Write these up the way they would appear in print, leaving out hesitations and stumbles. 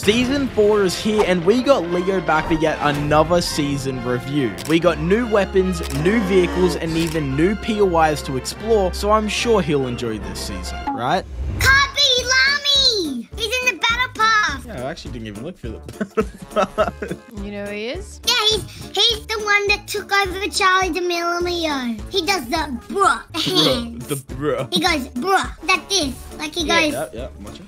Season 4 is here, and we got Leo back for yet another season review. We got new weapons, new vehicles, and even new POIs to explore, so I'm sure he'll enjoy this season, right? Kabi Lami! He's in the battle path! Yeah, I actually didn't even look for the You know who he is? Yeah, he's the one that took over for Charlie DeMille and Leo. He does the bruh, the hands. The bruh. He goes, bruh, like this. Like he goes... Yeah, I'm watching.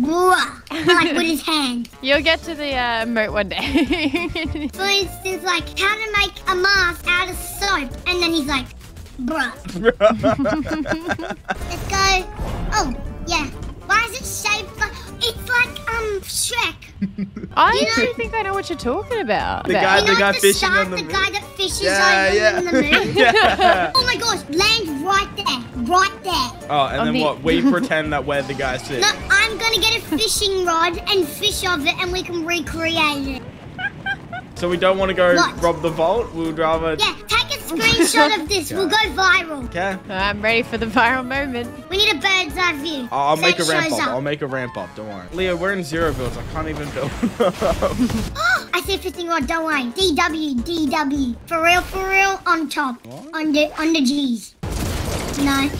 Like with his hand. You'll get to the moat one day. For instance, like how to make a mask out of soap, and then he's like, bruh. Let's go. Oh, yeah. Why is it shaped like... It's like Shrek. I don't think I know what you're talking about. The guy that fishes over in the moon. Yeah. Oh my gosh, land right there. Right there. Oh, and then what? We pretend that we're the guys too. No, I'm going to get a fishing rod and fish of it, and we can recreate it. So we don't want to go rob the vault? We'd rather... Yeah, take a screenshot of this. We'll go viral. Okay. I'm ready for the viral moment. We need a bird's eye view. Oh, I'll make a ramp up. I'll make a ramp up. Don't worry. Leo, we're in zero builds. I can't even build. Oh, I said 15 rod. Don't worry. DW. For real, on top. What? On the G's. No.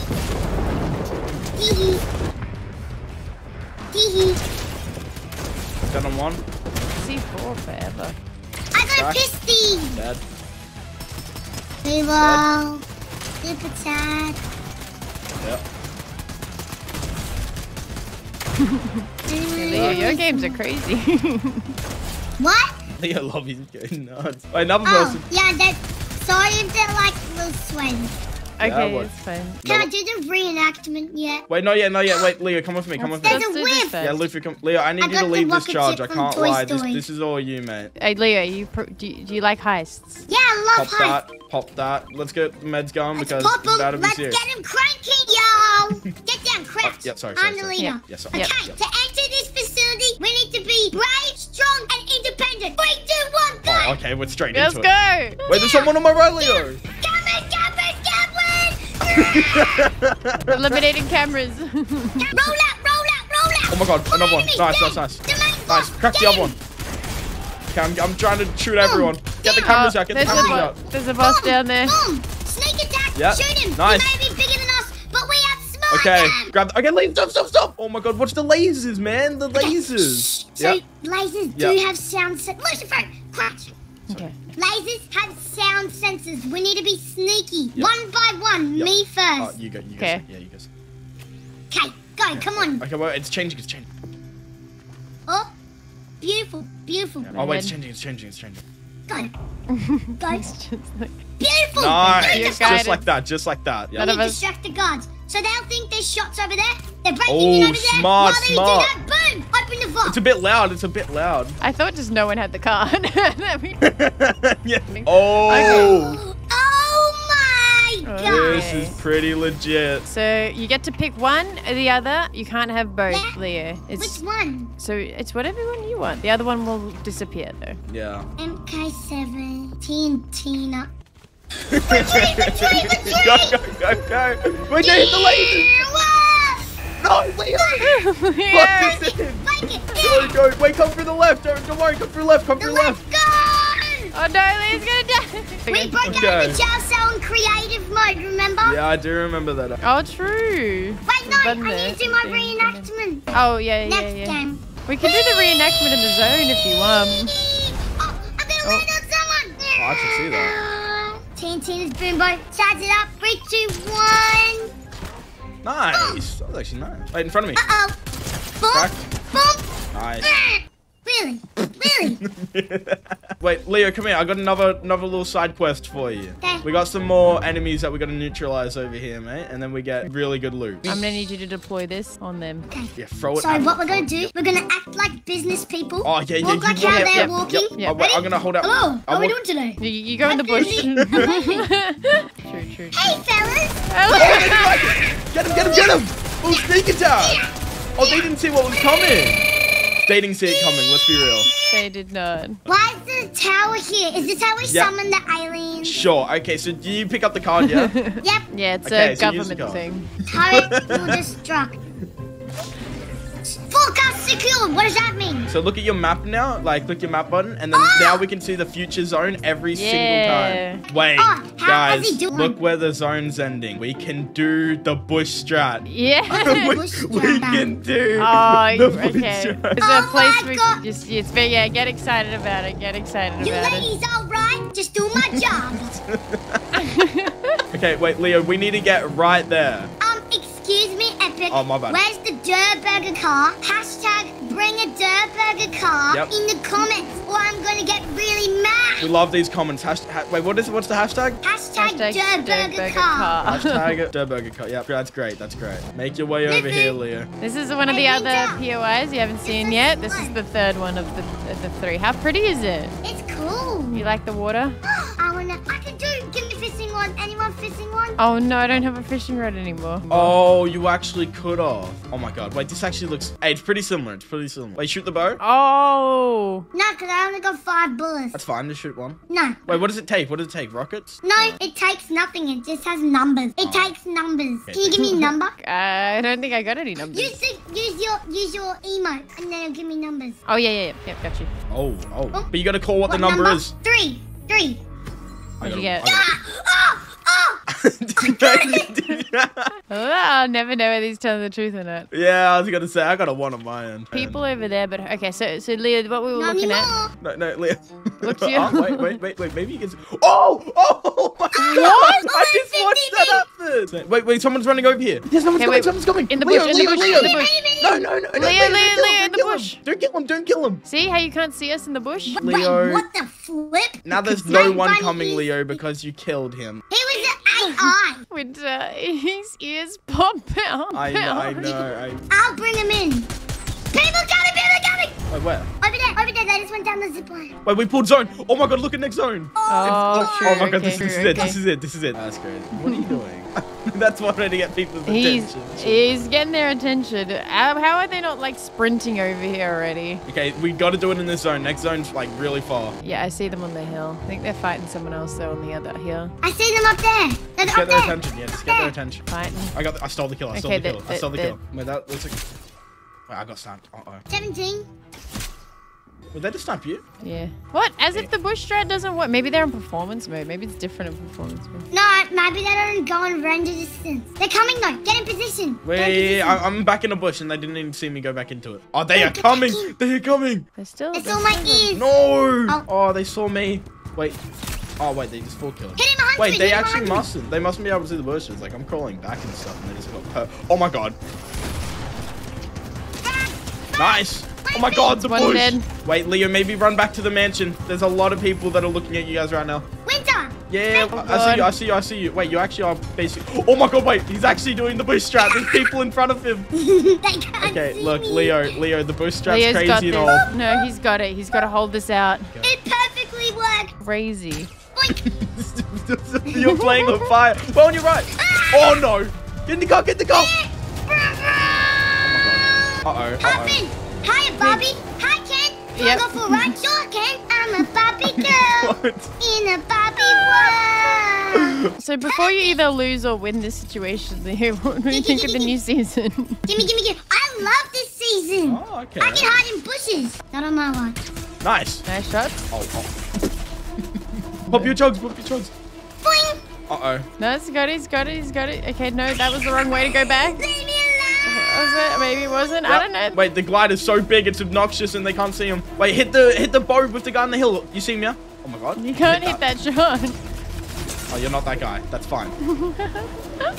Done on one. C4 forever. I got a pisty. Dead. They will. Super sad. Yep. Leo, your games are crazy. What? Leo lobby's going nuts. Wait, another person. Yeah, sorry if they're like little swings. Okay, it's fine. Can I do the reenactment yet? Wait, not yet. Wait, Leo, come with me. Come with me. There's a whip. Yeah, Luffy, come. Leo, I need you to leave this charge. I can't lie. This is all you, mate. Hey, Leo, do you like heists? Yeah, I love heists. Pop that. Let's get meds going because that'll be serious. Let's get him cranky, yo. Get down, crouch. Yep, sorry. I'm the leader. Yeah, sorry. Okay, to enter this facility, we need to be brave, strong, and independent. 3, 2, 1, go. Oh, okay, we're straight into it. Let's go. Wait, there's someone on my right, Leo. Eliminating cameras. Roll out. Oh my god, another one. Nice. Crack the other one. Okay, I'm trying to shoot everyone. Get the cameras out. There's a boss down there. Boom. Sneak attack. Yep. Shoot him. Nice. He may be bigger than us, but we outsmart him. Grab. Okay, leave. Stop. Oh my god, watch the lasers, man. The lasers. So lasers do have sound. Lucifer, crash. Okay. Lasers have sound sensors. We need to be sneaky. One by one. Me first. Oh, you go. Okay. Yeah, you go. Okay, go. Come on. Okay, well, it's changing. Oh, beautiful. Yeah. Oh, wait, it's changing. Go. Go. Beautiful. No, just like that. Yeah. We distract the guards. So they'll think there's shots over there. They're breaking in over there. Smart. While they do that, boom, open the vault. It's a bit loud. I thought just no one had the card. Yeah. Oh. Okay. Oh, my God. This is pretty legit. So you get to pick one or the other. You can't have both, Leo. Which one? So it's whatever one you want. The other one will disappear, though. Yeah. MK7, Tina. Retreat! Go! We're doing the lasers! No, Leo! What is it? Go! Wait, come through the left! Don't worry, come through the left! Gone! Oh no, Leo's gonna die! We broke out of the jail cell in creative mode, remember? Yeah, I do remember that. Oh, true! Wait, no, I need to do my reenactment! Oh, yeah. Next game. We can do the reenactment in the zone if you want. Oh, I'm gonna land on someone! Oh, I can see that. Tina's boombo. Charge it up. 3, 2, 1. Nice. Boom. That was actually nice. Wait, in front of me. Uh-oh. Boom. Nice. Really? Wait, Leo, come here. I got another little side quest for you. Okay. We got some more enemies that we got to neutralize over here, mate. And then we get really good loot. I'm going to need you to deploy this on them. Okay. Yeah, throw it. So what we're going to do, we're going to act like business people. Oh, yeah. Walk like how they're walking. Yep. Oh, wait, I'm going to hold up. Hello. What are we doing today? You go in the bush. True. Hey, fellas. Oh, get him. Oh, sneak attack. Oh, they didn't see what was coming. They didn't see it coming, let's be real. They did not. Why is the tower here? Is this how we summon the aliens? Sure, okay, so do you pick up the card, yeah? Yep. Yeah, it's a government thing. Turret will destruct. all got secured. What does that mean? So look at your map now. Like, click your map button. And then now we can see the future zone every single time. Wait, guys, look where the zone's ending. We can do the bush strat. Yeah. we can do the bush strat. It's a place we can just, yeah, get excited about it. Get excited about it. You ladies, all right? Just do my job. Okay, wait, Leo, we need to get right there. Excuse me, Epic. Oh, my bad. Where's the Durr Burger car? # bring a Durr Burger car in the comments, or I'm going to get really mad. We love these comments. Wait, what's the hashtag? # Durr Burger car. # Durr Burger car. Yeah, that's great. That's great. Make your way over here, Leo. This is one of the other POIs you haven't seen yet. This is the third one of the three. How pretty is it? It's cool. You like the water? I can do it. Give me fishing one. Anyone fishing one? Oh, no, I don't have a fishing rod anymore. Oh, you actually could have. Oh, my God. Wait, this actually looks... Hey, it's pretty similar. It's pretty similar. Wait, shoot the bow. Oh. No, because I only got 5 bullets. That's fine to shoot one. No. Wait, what does it take? What does it take? Rockets? No, it takes nothing. It just has numbers. It takes numbers. Okay. Can you give me a number? I don't think I got any numbers. Use your emote, and then it'll give me numbers. Oh, yeah. Got you. Oh. But you got to call what the number is. 3. What'd you get? I'll never know whether he's telling the truth or not. Yeah, I was gonna say I got a 1 on my end. People over there, but okay. So Leo, what we were looking at? No, Leo. Look to you. Wait. Maybe you can. Oh my God! I just watched that happen. Wait. Someone's running over here. Yes, someone's coming. In the bush. In the bush. No. Leo, in the bush. Don't kill him. Don't kill him. See how you can't see us in the bush? Leo. What the flip? Now there's no one coming, Leo, because you killed him. He was an AI. Winter, his ears pop out. I know. I'll bring him in. People coming. Wait, where? Over there. They just went down the zipline. Wait, we pulled zone. Oh my God, look at next zone. Oh my God, okay, this is it. That's crazy. What are you doing? That's why I need to get people's attention. He's getting their attention. How are they not like sprinting over here already? Okay, we got to do it in this zone. Next zone's like really far. Yeah, I see them on the hill. I think they're fighting someone else though on the other hill. I see them up there. Just get their attention. Yeah, just get their attention. Fighting. I stole the kill. I stole the kill. Wait, that looks like... Wait, I got stamped. Uh-oh. 17. Would they just stamp you? Yeah. What? As if the bush strat doesn't work. Maybe they're in performance mode. Maybe it's different in performance mode. No, maybe they don't go on range distance. They're coming though. Get in position. Wait, I'm back in the bush and they didn't even see me go back into it. Oh, they are coming. They are coming. They're still. It's all my ears. No. Oh, they saw me. Wait. Oh, wait, they just full killed. Hit him 100. Wait, they actually mustn't. They mustn't be able to see the bushes. Like, I'm crawling back and stuff and they just got hurt. Oh my God. Nice. Oh my God, the bush. Wait, Leo, maybe run back to the mansion. There's a lot of people that are looking at you guys right now. Winter! Yeah, I see you. Wait, you actually are basically... Oh my God, wait. He's actually doing the bush strat. There's people in front of him. Okay, look, Leo, the bush strat's crazy and all. No, he's got it. He's got to hold this out. It perfectly worked. Crazy. You're playing with fire. Well, you're right. Oh, no. Get in the car. Uh-oh. Hop in. Hi, Bobby. Hi, Ken. Yep. Go for a ride? Sure, Ken. I'm a Barbie girl in a Barbie world. So before you either lose or win this situation, Leo, what do you think of the new season? Gimme. I love this season. Oh, okay. I can hide in bushes. Not on my watch. Nice. Nice shot. Oh. Pop your chugs. Boing. Uh-oh. No, he's got it. Okay, no, that was the wrong way to go back. Was it? Maybe it wasn't. Yep. I don't know. Wait, the glide is so big, it's obnoxious, and they can't see him. Wait, hit the bow with the guy on the hill. You see me? Yeah? Oh my God! You can't hit that shot. Oh, you're not that guy. That's fine. Uh-oh.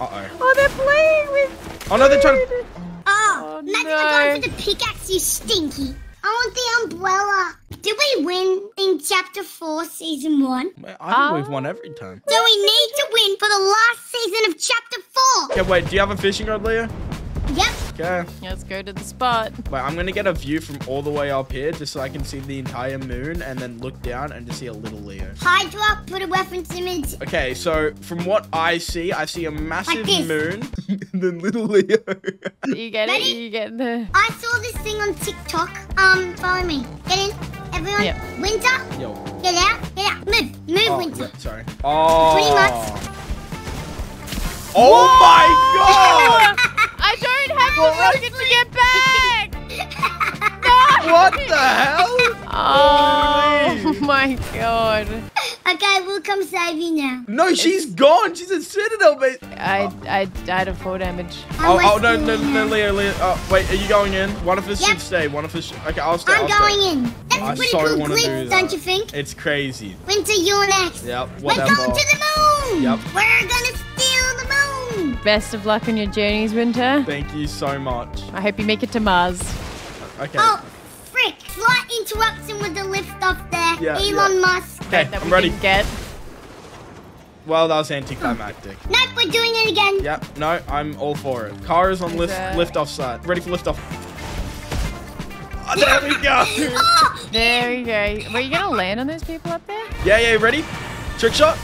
Oh, they're playing with. Oh no, they're trying to. Oh no! Going for the pickaxe, you stinky. I want the umbrella. Did we win in Chapter 4, Season 1? Wait, I think we've won every time. Do we need to win for the last season of Chapter 4? Okay, wait. Do you have a fishing rod, Leo? Yep. Okay. Let's go to the spot. Wait, I'm going to get a view from all the way up here just so I can see the entire moon and then look down and just see a little Leo. Hydra, put a reference image. Okay, so from what I see a massive moon and then little Leo. You get it? You get the... I saw this thing on TikTok. Follow me. Get in, everyone. Yep. Winter. Yo. Get out. Move, Winter. Yeah, sorry. Oh. 3 months. Oh, whoa! My God! I don't have the rocket to get back! What the hell? Oh my god. Okay, we'll come save you now. No, she's gone. She's a citadel base. I died of 4 damage. Oh no, Leo. Oh, wait, are you going in? One of us should stay. One of us should... Okay, I'll stay. I'm going in. That's a pretty cool clip, don't you think? It's crazy. Winter, you're next. Yep, whatever. We're going to the moon. Yep. We're going to steal the moon. Best of luck on your journeys, Winter. Thank you so much. I hope you make it to Mars. Okay. Oh, frick. Flight interruption with the lift off there. Yeah, Elon Musk. Okay, I'm ready. Well, that was anticlimactic. Nope, we're doing it again. Yep, no, I'm all for it. Car is on lift-off side. Ready for lift-off. Oh, there we go. There we go. Were you going to land on those people up there? Yeah, yeah, ready? Trick shot.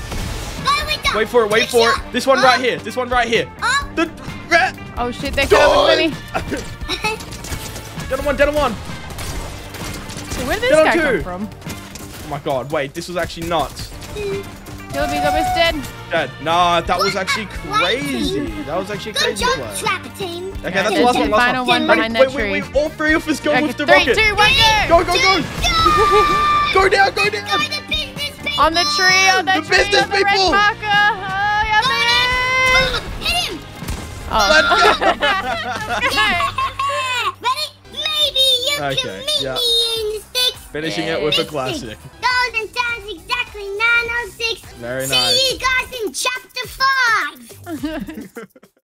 No, we don't. Wait for it, wait for it. This one right here. This one right here. Oh, shit, they're coming with me. Down on one. So where did this guy come from? Oh my god, wait, this was actually nuts. He's almost dead. Nah, that was actually crazy. That was actually crazy. Good job, Trapper Team. Okay, that's the last one. Final one behind that tree. Wait, all three of us go with the rocket. 3, 2, 1, go. Go. Go down, go down. On the tree, on that tree. The business people. Hit him. Let's go. Okay, yeah. Finishing it with a classic. Golden Times, exactly 9:06. Very nice. See you guys in chapter 5.